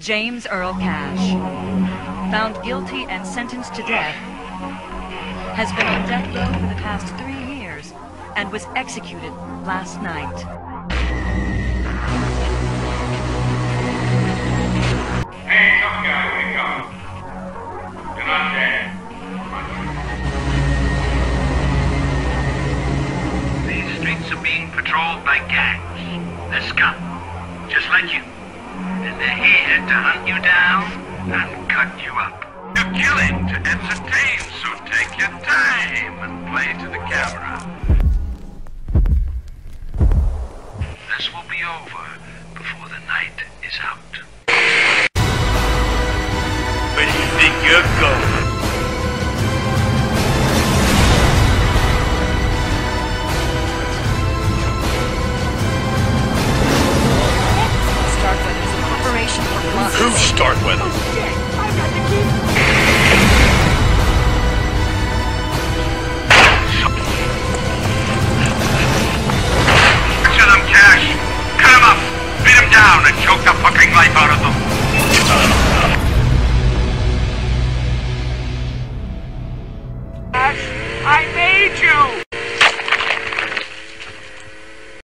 James Earl Cash, found guilty and sentenced to death, has been on death row for the past 3 years and was executed last night. Patrolled by gangs. They're scum, just like you. And they're here to hunt you down and cut you up. You're killing to entertain, so take your time and play to the camera. This will be over before the night is out. Where do you think you're going? Who start with them? Oh shit, I've got the key. Catch them, Cash. Cut him up. Beat him down and choke the fucking life out of him.